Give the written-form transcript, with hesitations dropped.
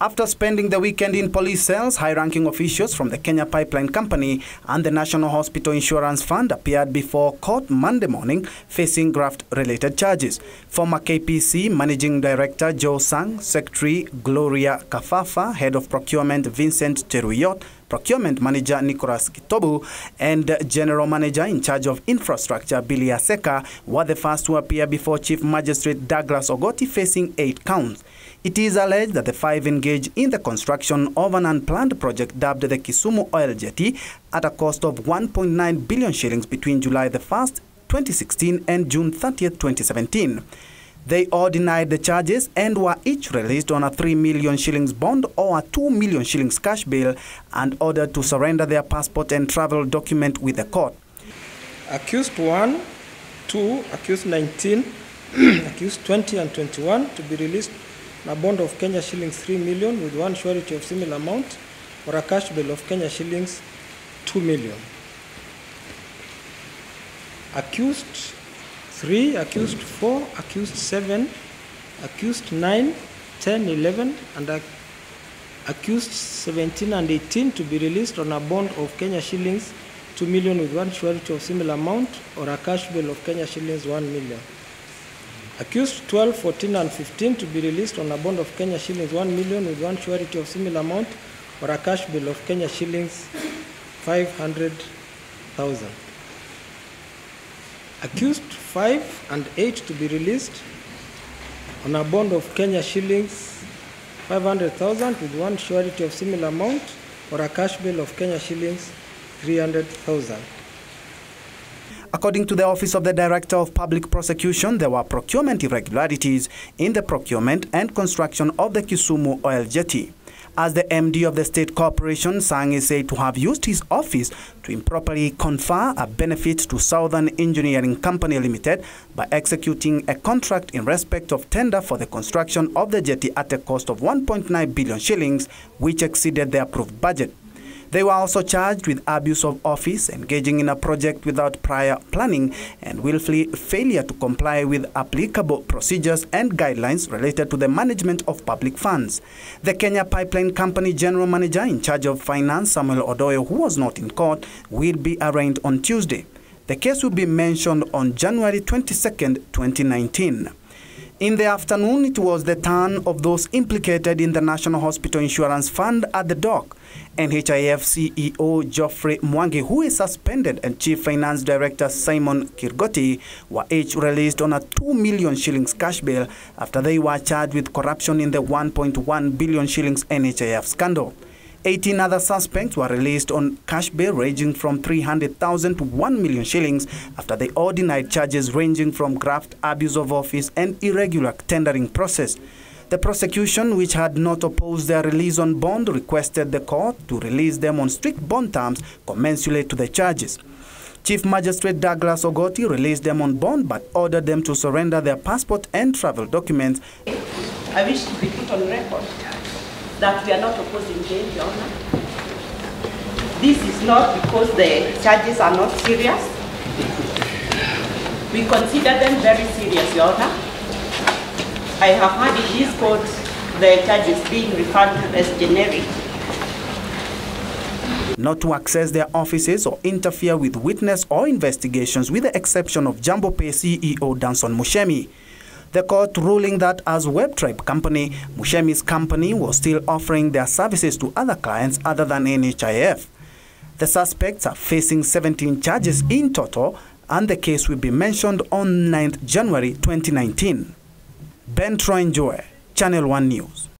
After spending the weekend in police cells, high-ranking officials from the Kenya Pipeline Company and the National Hospital Insurance Fund appeared before court Monday morning facing graft-related charges. Former KPC Managing Director Joe Sang, Secretary Gloria Kafafa, Head of Procurement Vincent Cheruiyot, Procurement Manager Nicolas Kitobu, and General Manager in charge of Infrastructure Billy Aseka were the first to appear before Chief Magistrate Douglas Ogoti facing 8 counts. It is alleged that the 5 engaged in the construction of an unplanned project dubbed the Kisumu Oil Jetty at a cost of 1.9 billion shillings between July the 1st, 2016 and June 30th, 2017. They all denied the charges and were each released on a 3 million shillings bond or a 2 million shillings cash bail and ordered to surrender their passport and travel document with the court. Accused 1, 2, accused 19, accused 20 and 21 to be released on a bond of Kenya shillings 3 million with one surety of similar amount or a cash bail of Kenya shillings 2 million. Accused 3, accused 4, accused 7, accused 9, 10, 11, and accused 17 and 18 to be released on a bond of Kenya shillings 2 million with one surety of similar amount or a cash bail of Kenya shillings 1 million. Accused 12, 14, and 15 to be released on a bond of Kenya shillings 1 million with one surety of similar amount or a cash bail of Kenya shillings 500,000. Accused 5 and 8 to be released on a bond of Kenya shillings 500,000 with one surety of similar amount or a cash bail of Kenya shillings 300,000. According to the Office of the Director of Public Prosecution, there were procurement irregularities in the procurement and construction of the Kisumu Oil Jetty, as the MD of the state corporation, Sang, is said to have used his office to improperly confer a benefit to Southern Engineering Company Limited by executing a contract in respect of tender for the construction of the jetty at a cost of 1.9 billion shillings, which exceeded the approved budget. They were also charged with abuse of office, engaging in a project without prior planning, and willfully failure to comply with applicable procedures and guidelines related to the management of public funds. The Kenya Pipeline Company General Manager in charge of Finance, Samuel Odoyo, who was not in court, will be arraigned on Tuesday. The case will be mentioned on January 22nd, 2019. In the afternoon, it was the turn of those implicated in the National Hospital Insurance Fund at the dock. NHIF CEO Geoffrey Mwangi, who is suspended, and Chief Finance Director Simon Kirgoti were each released on a 2 million shillings cash bail after they were charged with corruption in the 1.1 billion shillings NHIF scandal. 18 other suspects were released on cash bail ranging from 300,000 to 1 million shillings after they all denied charges ranging from graft, abuse of office, and irregular tendering process. The prosecution, which had not opposed their release on bond, requested the court to release them on strict bond terms commensurate to the charges. Chief Magistrate Douglas Ogoti released them on bond but ordered them to surrender their passport and travel documents. I wish to be put on record that we are not opposing them, Your Honor. This is not because the charges are not serious. We consider them very serious, Your Honor. I have heard in this court the charges being referred to as generic. Not to access their offices or interfere with witness or investigations, with the exception of Jumbo Pay CEO Danson Mushemi. The court ruling that as WebTribe Company, Mushemi's company was still offering their services to other clients other than NHIF. The suspects are facing 17 charges in total, and the case will be mentioned on 9th January 2019. Ben Njue, Channel 1 News.